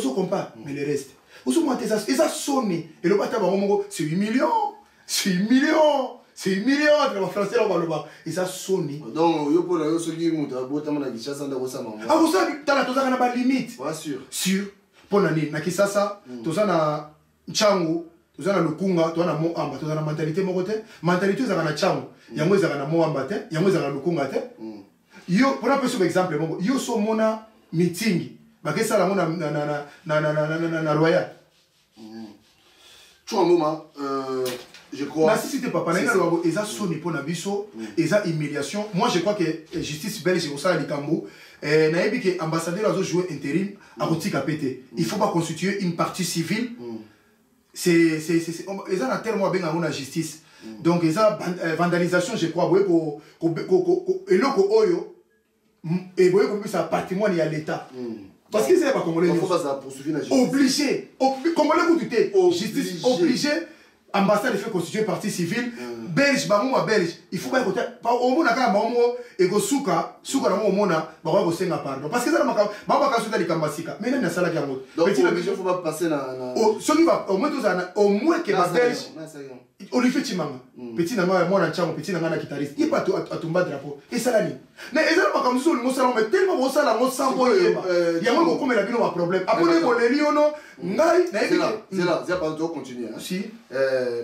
se compare, mais le reste. On se compare, ils ont sonné. Et le bâtard, c'est huit millions. C'est huit millions. C'est humiliant, les Français là-bas là-bas. Ils ont sonné. Donc, yo pour la yo soki muta bota mana kishasa nda kosa mama. Ah, kosa tala toza na ba limite. Pas sûr. Sûr. Pour nani na kishasa, toza na nchangu, toza na lukunga, toza na moamba, toza na mentalité moko te. Mentalité toza na nchangu, yango ezaka na moamba te, yango ezaka na lukunga te. Yo pour na peso exemple moko, yo so mona meeting, ba kesa la mona na na na na na na royal. Tu un moment euh je crois. Mais si c'était papa, ils ont sonné pour Nabiso, ils ont humiliation. Moi, je crois que justice belge au sein du Cambo, naïbi que ambassadeur a joué intérim, a routier à péter. Il faut pas constituer une partie civile. C'est c'est c'est ils ont tellement bien la justice. Donc ils ont vandalisation, je crois, ouais, pour pour pour et le co oyo et ouais comme ça patrimoine à l'État. Parce qu'ils savent pas comment les obligé, comment les vous doutez, justice obligé. Ambassade fait constituer partie civile mm. belge bango à belge il faut pas écouter au mona ka bango et ko suka suka na mona bango ko senga pardon parce que ça maka bango ka suka likamasika mais na sala gango petit la vision faut pas passer na celui va au moins tous au moins que ba belge on lui fait timanga petit na moi na chango petit na na guitariste il pas atumba drapeau et ça là ni mais ezala maka musu le mosala mais tellement mosala mo sambo ya mo ko komela bino ba problème après ko le liono ngai na ebi c'est là c'est pas tout continuer si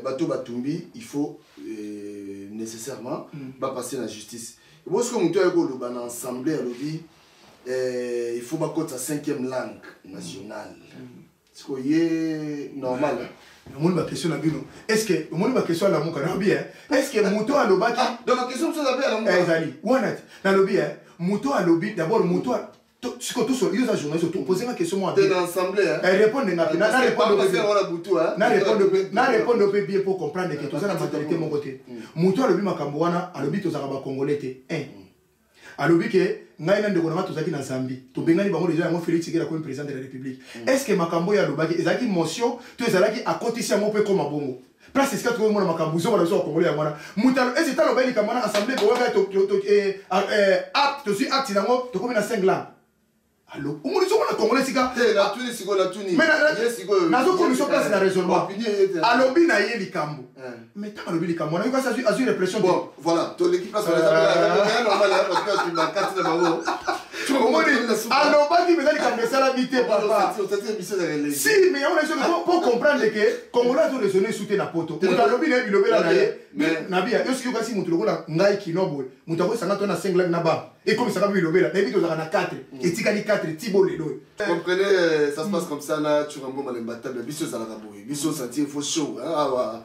Bato Batumbi, il faut euh, nécessairement mm. passer la justice. Et parce que nous avons l'assemblée, il faut battre sa cinquième langue nationale. Ce qui est normal. Est-ce que la question est la Est-ce que Mouto a l'obaki? Dans la question, c'est la mouka. Mouto a l'obaki, d'abord Mouto a. Si tu sois un journaliste, tu poses ma question à l'assemblée. Elle répond à la réponse de Pébier pour comprendre que tu as la mentalité de mon côté. Moutou a le but ma Cambouana, a le but de Zaraba Congolais. A le but que Naïna de Gonama Tozaki dans Zambie. Tu bénis les gens qui ont Félix Tshisekedi comme président de la République. Est-ce que Macambo a le bagage? Est-ce qu'il y a une motion? Tu es là qui a cotisé un peu comme un bongo. Place est-ce que tout le monde a Macambo? Ils ont le sort Congolais à moi. Moutal, est-ce que tu as le bagage à l'assemblée pour acte? Tu suis acte, tu es comme une cinq langues. Alors, on ne sait pas congolais si gars. La tuni si go la tuni. Mais la commission place la raisonnement. Alors bien aïe likambo. Mais tant que likambo, on a eu quoi ça sur sur répression. Bon, voilà. Ton équipe place la raisonnement. On va la parce que tu la carte de Mao. Tu comprends? Alors pas dit mais là likambo ça la mité papa. Si mais on est sûr pour comprendre que congolais doit raisonner sous tes napoto. On a lobby le lobby la aïe. Mais nabia, est-ce que tu vois si mon truc là ngai kinobo. Mon truc ça n'a pas cinq langues là-bas. Et comme ça va lui lobby là, les vidéos là quatre. Et tu gagnes quatre. Comprenez, ça se passe comme ça là, tu rembourses les batailles, mais bisous à la rabouille, bisous à dire, il faut chaud, hein,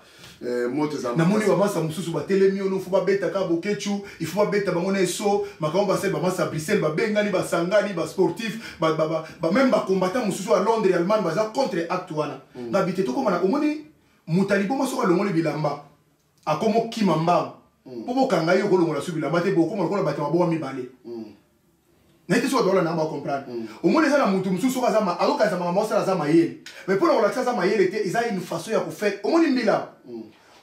moi tes amis. Namoni maman ça moussou ba télémio, nous faut pas bête à kabokechu, il faut pas bête à bangone so, maman va se maman ça Bruxelles, ba bengani, ba sangani, ba sportif, ba ba ba même ba combattant moussou à Londres et Allemagne, ba ça contre actuana. N'habite tout comme on a omoni, mutalibo maso à l'omoni bilamba, à comme kimamba, pour kangayo kolongo la subilamba, te beaucoup malgré la bataille ma mi balé. N'était soit dans la norme à comprendre. Au moins les gens la moutum sous ça ma alors quand ça m'a montré ça ma yel. Mais pour relaxer ça ma yel était ils a une façon à faire. Au moins il là.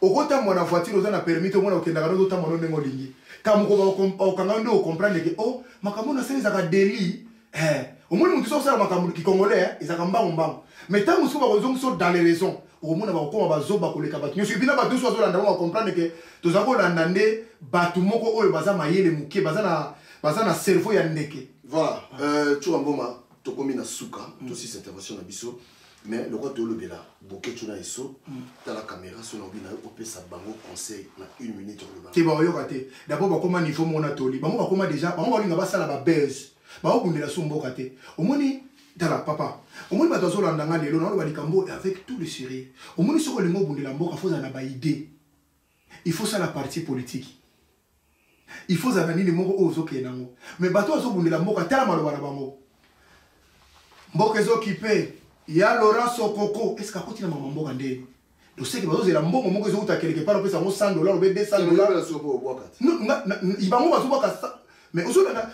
Au côté moi la voiture aux a permis au moins au Canada au temps mon nom lingi. Quand on comprend au Canada on comprend que oh makambo na c'est ça délit. Eh au moins nous sommes ça makambo qui congolais ils a kamba mbam. Mais tant nous sommes dans les raisons. Au moins on va comment va zoba ko le kabat. Nous subina ba deux soirs là on comprendre que tous avons l'année batumoko oyo baza ma yel muke baza na baza na cerveau ya ndeke. Voilà, tu as un bon moment, tu as commis la souka, tu as cette intervention à Bissot, mais le roi de l'Obéla, Boké, tu as la caméra, son ambina, au P S A Bango, conseil, une minute. Tu vas regarder, d'abord, comment il faut mon atelier, comment déjà, on va lui avoir ça là-bas, baise, on va la soumbo gâté. Au moins, tu as la papa, au moins, tu as la nana, les lois, les cambo, avec tout le sérieux. Au moins, sur le mot, il faut ça la idée. Il faut ça la partie politique. Il faut zanani les mots aux autres mais bateau aux autres la moka tellement le barabango moka les occupés il y a Laurence Okoko est-ce qu'à côté de maman moka ndé donc c'est que bateau c'est la moka moka les autres à quelque part on peut s'en cent dollars ou bien deux cents dollars non il va moka tout ça Mais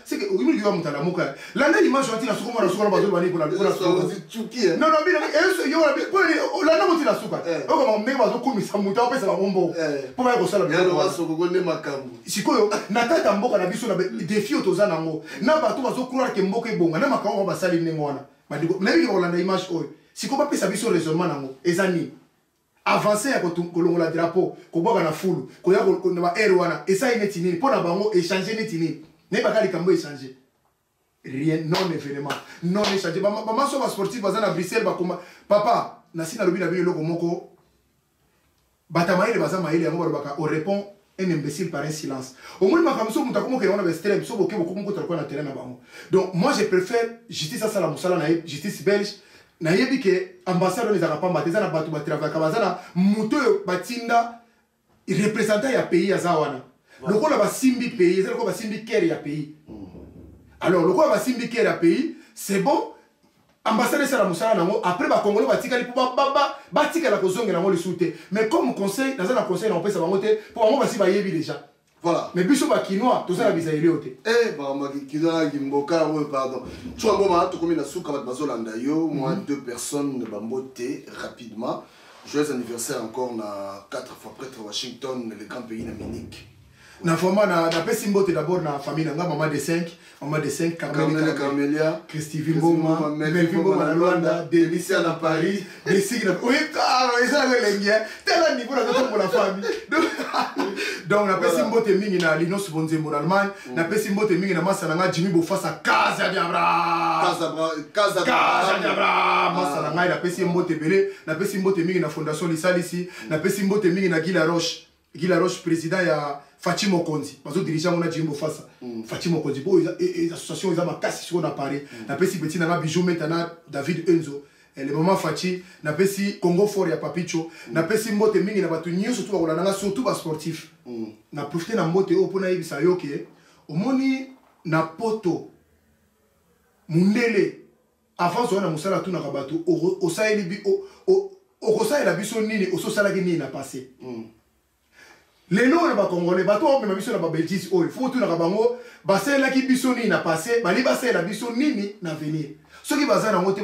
c'est que nous devons la moka. L'année l'image sortie la soupe, on a soupe la bateau bani pour la pour la soupe. Non non, bien, il y aura bien. Pour l'année on tire la soupe. On va emmener bateau comme ça, monter après ça va bombo. Pour faire ça la. Il y a le bateau qu'on ne makambo. Si quoi, n'attend pas moka la biso la défi au tosa nango. N'a bateau bateau croire que moka est bon. N'a makambo va salir n'engwana. Mais du coup, n'avez-vous l'année image oy. Si quoi, pas ça biso raisonnement nango. Ezani. Avancer à Colombo la drapeau, Kobo à la foule, Koyako Konaba Erwana, et ça est netini, pour la bango, échanger netini. N'est pas qu'à l'écambo échanger. Rien, non événement, non échanger. Maman soit sportive, vas-y à Bruxelles, papa, Nassina Rubi la ville, le Komoko, Batamaï, Bazamaï, et Morbaka, on répond un imbécile par un silence. Au moins, ma femme, on a comme on avait strep, sauf que beaucoup de terrain à Bango. Donc, moi, je préfère justice à Salamoussala, justice belge. Nayebi que l'ambassade ne pas battu, n'a pas battu, n'a muto batinda représentant ya pays azawana. Le roi va simbi pays, le roi va simbi kere ya pays. Alors le roi va simbi kere ya pays, c'est bon. L'ambassade c'est la musala nango. Après ba congolais va tika li pour ba ba ba tika la kozonga nango le souter. Mais comme conseil, dans un conseil on peut ça va monter pour on va si ba yebi déjà. Voilà. Mais biso ba kinois, tout ça la bisaïli oté. Eh ba ma kinois gimboka ou pardon. Tu as moment tu combien la souka bat bazolanda yo, moi deux personnes de bamboté rapidement. Joyeux anniversaire encore na quatre fois prêtre Washington, le grand pays na Munich. Na format na na pesimboté d'abord na famille na maman de cinq, maman de cinq Carmelia Carmelia, Christy Vimoma, Melvimoma na Luanda, Delicia na Paris, Designe na oui, ah, ils ont les liens. Tel un niveau là pour la famille. Donc, on a passé un beau témoignage dans Linus Bonzembo en Allemagne, on a passé un beau témoignage dans Massananga, Jimmy Bofasa, Casa Diabra, Casa Diabra, Massananga, on a passé un beau témoignage, on a passé un beau témoignage dans la Fondation Lissal ici, on a passé un beau témoignage dans Guy Laroche, Guy Laroche, président à Fatima Kondi, parce que dirigeant on a Jimmy Bofasa, Fatima Kondi, bon, les associations ils ont ma casse sur on a parlé, on a passé petit dans la bijou maintenant David Enzo. Et le moment Fachi, n'a pas si Congo fort et Papicho, n'a pas si Mote Mingi n'a pas tout nié, surtout à surtout à sportif. N'a profité d'un Mote au Pona Ibisayoke, au Moni, n'a poto, Mundele, avant son amusala tout n'a pas tout, au Saïli, au Rosa et la Bissonine, au Sosalagini n'a passé. Les noms n'a pas congolais, bateau, mais ma mission n'a pas belgis, oh, il faut tout n'a pas bango, Bassé la qui Bissonine n'a passé, Bali Bassé la Bissonine n'a venu. Ceux qui basent en moté,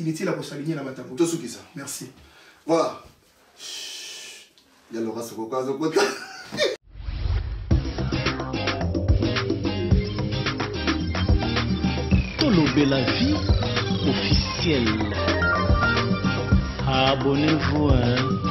il est-il à s'aligner la matin. Tout ce qui ça. Merci. Voilà. Il y a l'aura sur le cas de côté. Tolobelavie officielle. Abonnez-vous.